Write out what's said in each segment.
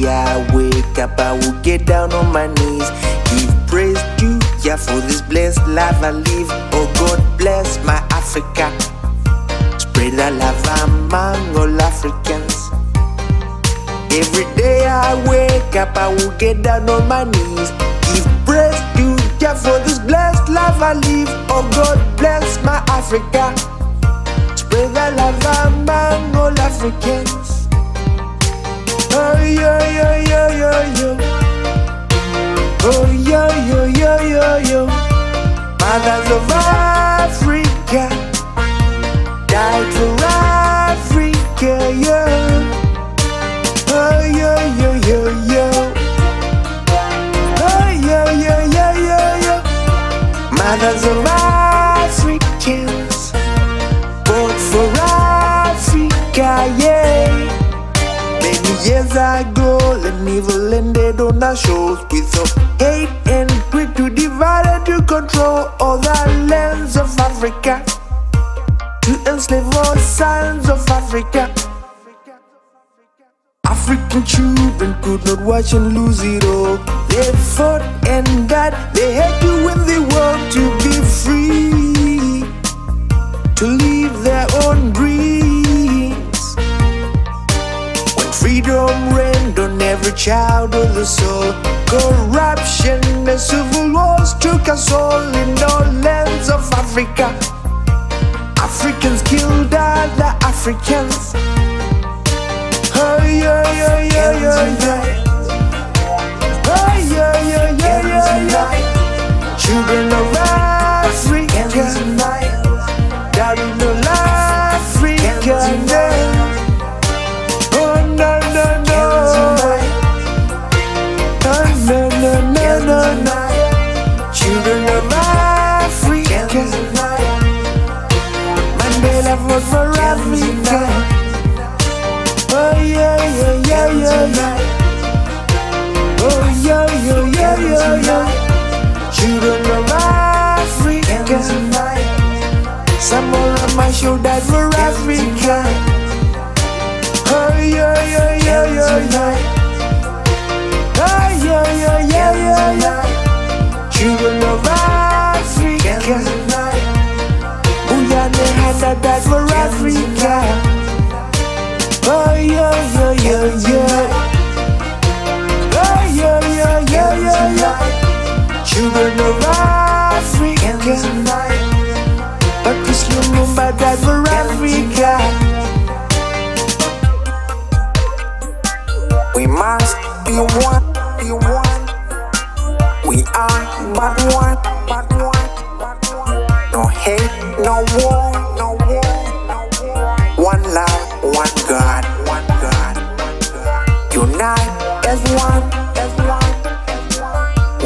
day I wake up, I will get down on my knees, give praise to Jah for this blessed life I live. Oh God, bless my Africa, spread thy love among all Africans. Every day I wake up, I will get down on my knees, give praise to Jah for this blessed life I live. Oh God, bless my Africa, spread thy love among all Africans. Oh yo yo yo yo yo, oh yo yo yo yo yo. Mothers of Africa died for Africa, yeah. Oh yo yo yo yo, oh yo yo yo yo yo. Mothers of Africans fought for Africa, yeah. Many years ago, and evil ended on our shores, with hate and greed to divide and to control all the lands of Africa, to enslave all sons of Africa. African children could not watch and lose it all. They fought and died, they had to win the war to be free, to live their own dreams. Freedom reigned on every child of the soul. Corruption and civil wars took us all in all lands of Africa. Africans killed other Africans. Oh yeah yeah yeah yeah yeah. Oh yeah yeah yeah yeah yeah. Children of Africa, down in all Africa, yeah. Children of Africa, Mandela fought for Africa. Oh yeah yeah yeah yeah yeah. Oh yeah yeah yeah yeah yeah. Children of Africa, Samora Machel died for Africa. Oh yeah yeah yeah yeah yeah. Oh yeah yeah yeah yeah yeah. Children of Africa, Uyane Handa died for Africa. Oh yeah yeah yeah yeah. Oh yeah yeah yeah yeah yeah. Children of Africa, Patrice Lumumba died for Africa. We must be one, be one. We are but one, but one. No hate, no war, no war, no war. One love, one God, one God. Unite as one, as one.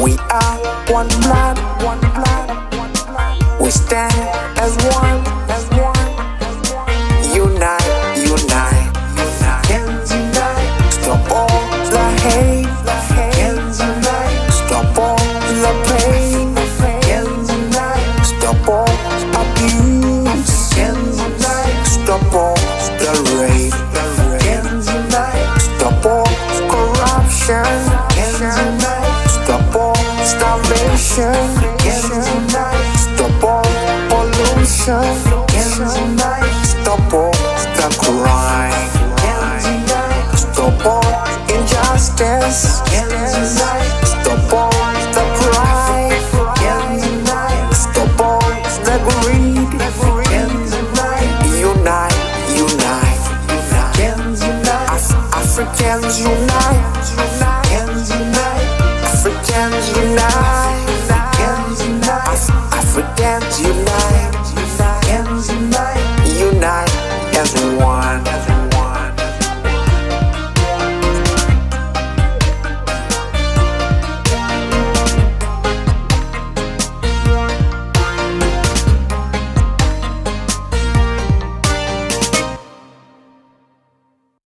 We are one blood, one blood, one blood. We stand as one, as one. Unite, unite, unite. Hands unite. Stop all the hate, the hate. Hands unite. Stop all the pain, stop all abuse, stop all the rape, stop all corruption, stop all starvation, stop all pollution, stop all the crime, stop all injustice, stop all the pride, stop all the greed, unite, unite, Africans unite, unite.